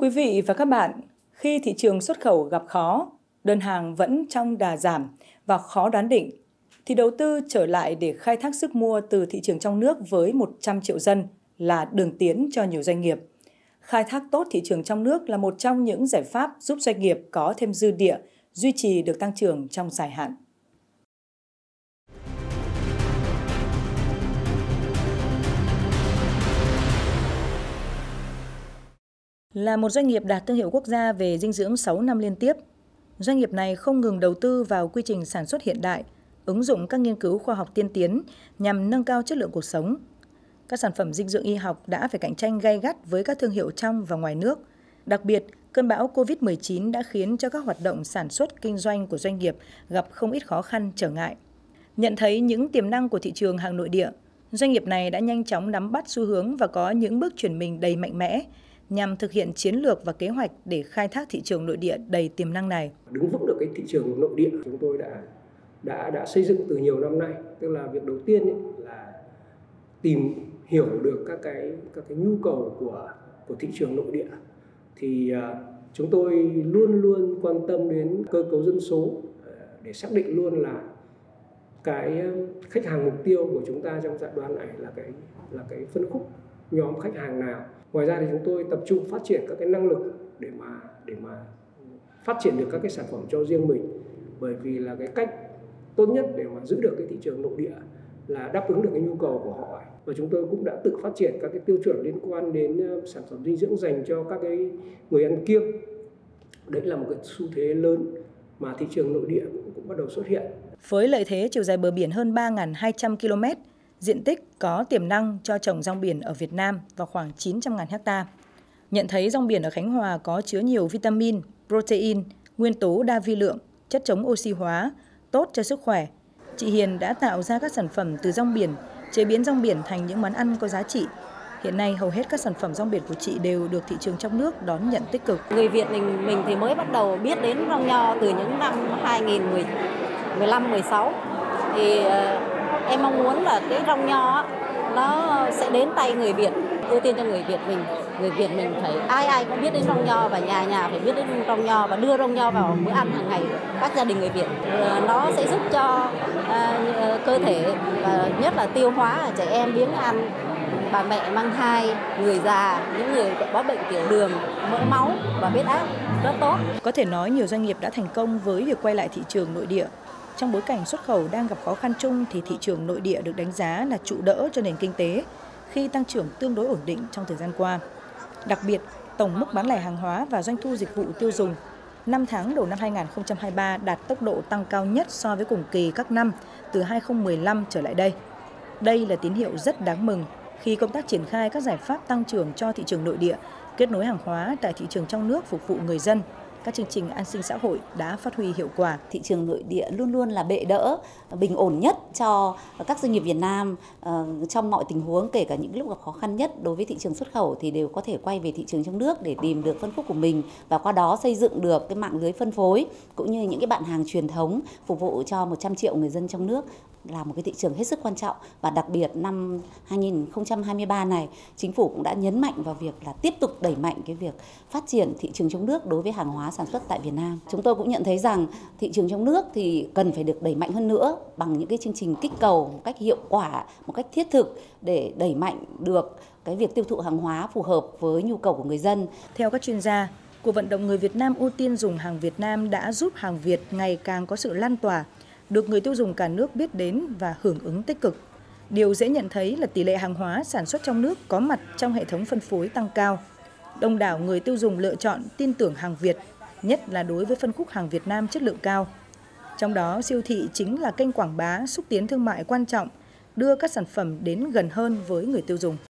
quý vị và các bạn, khi thị trường xuất khẩu gặp khó, đơn hàng vẫn trong đà giảm và khó đoán định, thì đầu tư trở lại để khai thác sức mua từ thị trường trong nước với 100 triệu dân là đường tiến cho nhiều doanh nghiệp. Khai thác tốt thị trường trong nước là một trong những giải pháp giúp doanh nghiệp có thêm dư địa, duy trì được tăng trưởng trong dài hạn. Là một doanh nghiệp đạt thương hiệu quốc gia về dinh dưỡng 6 năm liên tiếp, doanh nghiệp này không ngừng đầu tư vào quy trình sản xuất hiện đại, ứng dụng các nghiên cứu khoa học tiên tiến nhằm nâng cao chất lượng cuộc sống. Các sản phẩm dinh dưỡng y học đã phải cạnh tranh gay gắt với các thương hiệu trong và ngoài nước. Đặc biệt, cơn bão Covid-19 đã khiến cho các hoạt động sản xuất kinh doanh của doanh nghiệp gặp không ít khó khăn, trở ngại. Nhận thấy những tiềm năng của thị trường hàng nội địa, doanh nghiệp này đã nhanh chóng nắm bắt xu hướng và có những bước chuyển mình đầy mạnh mẽ, nhằm thực hiện chiến lược và kế hoạch để khai thác thị trường nội địa đầy tiềm năng này. Đứng vững được cái thị trường nội địa chúng tôi đã xây dựng từ nhiều năm nay, tức là việc đầu tiên là tìm hiểu được các cái nhu cầu của thị trường nội địa. Thì chúng tôi luôn quan tâm đến cơ cấu dân số để xác định luôn là cái khách hàng mục tiêu của chúng ta trong giai đoạn này là cái phân khúc nhóm khách hàng nào. Ngoài ra thì chúng tôi tập trung phát triển các cái năng lực để mà phát triển được các cái sản phẩm cho riêng mình, bởi vì là cái cách tốt nhất để mà giữ được cái thị trường nội địa là đáp ứng được cái nhu cầu của họ. Và chúng tôi cũng đã tự phát triển các cái tiêu chuẩn liên quan đến sản phẩm dinh dưỡng dành cho các cái người ăn kiêng. Đấy là một cái xu thế lớn mà thị trường nội địa cũng bắt đầu xuất hiện. Với lợi thế chiều dài bờ biển hơn 3.200 km, diện tích có tiềm năng cho trồng rong biển ở Việt Nam vào khoảng 900.000 ha. Nhận thấy rong biển ở Khánh Hòa có chứa nhiều vitamin, protein, nguyên tố đa vi lượng, chất chống oxy hóa, tốt cho sức khỏe, chị Hiền đã tạo ra các sản phẩm từ rong biển, chế biến rong biển thành những món ăn có giá trị. Hiện nay hầu hết các sản phẩm rong biển của chị đều được thị trường trong nước đón nhận tích cực. Người Việt mình thì mới bắt đầu biết đến rong nho từ những năm 2015, 16 thì em mong muốn là cái rong nho nó sẽ đến tay người Việt, ưu tiên cho người Việt mình. Người Việt mình phải ai cũng biết đến rong nho và nhà nhà phải biết đến rong nho và đưa rong nho vào bữa ăn hàng ngày các gia đình người Việt. Nó sẽ giúp cho cơ thể và nhất là tiêu hóa trẻ em, biếng ăn, bà mẹ mang thai, người già, những người có bệnh tiểu đường, mỡ máu và huyết áp rất tốt. Có thể nói nhiều doanh nghiệp đã thành công với việc quay lại thị trường nội địa. Trong bối cảnh xuất khẩu đang gặp khó khăn chung thì thị trường nội địa được đánh giá là trụ đỡ cho nền kinh tế khi tăng trưởng tương đối ổn định trong thời gian qua. Đặc biệt, tổng mức bán lẻ hàng hóa và doanh thu dịch vụ tiêu dùng 5 tháng đầu năm 2023 đạt tốc độ tăng cao nhất so với cùng kỳ các năm từ 2015 trở lại đây. Đây là tín hiệu rất đáng mừng khi công tác triển khai các giải pháp tăng trưởng cho thị trường nội địa, kết nối hàng hóa tại thị trường trong nước phục vụ người dân. Các chương trình an sinh xã hội đã phát huy hiệu quả. Thị trường nội địa luôn luôn là bệ đỡ, bình ổn nhất cho các doanh nghiệp Việt Nam trong mọi tình huống, kể cả những lúc gặp khó khăn nhất đối với thị trường xuất khẩu thì đều có thể quay về thị trường trong nước để tìm được phân khúc của mình và qua đó xây dựng được cái mạng lưới phân phối cũng như những cái bạn hàng truyền thống phục vụ cho 100 triệu người dân trong nước là một cái thị trường hết sức quan trọng. Và đặc biệt năm 2023 này, chính phủ cũng đã nhấn mạnh vào việc là tiếp tục đẩy mạnh cái việc phát triển thị trường trong nước đối với hàng hóa sản xuất tại Việt Nam. Chúng tôi cũng nhận thấy rằng thị trường trong nước thì cần phải được đẩy mạnh hơn nữa bằng những cái chương trình kích cầu một cách hiệu quả, một cách thiết thực để đẩy mạnh được cái việc tiêu thụ hàng hóa phù hợp với nhu cầu của người dân. Theo các chuyên gia, cuộc vận động người Việt Nam ưu tiên dùng hàng Việt Nam đã giúp hàng Việt ngày càng có sự lan tỏa, được người tiêu dùng cả nước biết đến và hưởng ứng tích cực. Điều dễ nhận thấy là tỷ lệ hàng hóa sản xuất trong nước có mặt trong hệ thống phân phối tăng cao. Đông đảo người tiêu dùng lựa chọn tin tưởng hàng Việt, nhất là đối với phân khúc hàng Việt Nam chất lượng cao. Trong đó, siêu thị chính là kênh quảng bá, xúc tiến thương mại quan trọng, đưa các sản phẩm đến gần hơn với người tiêu dùng.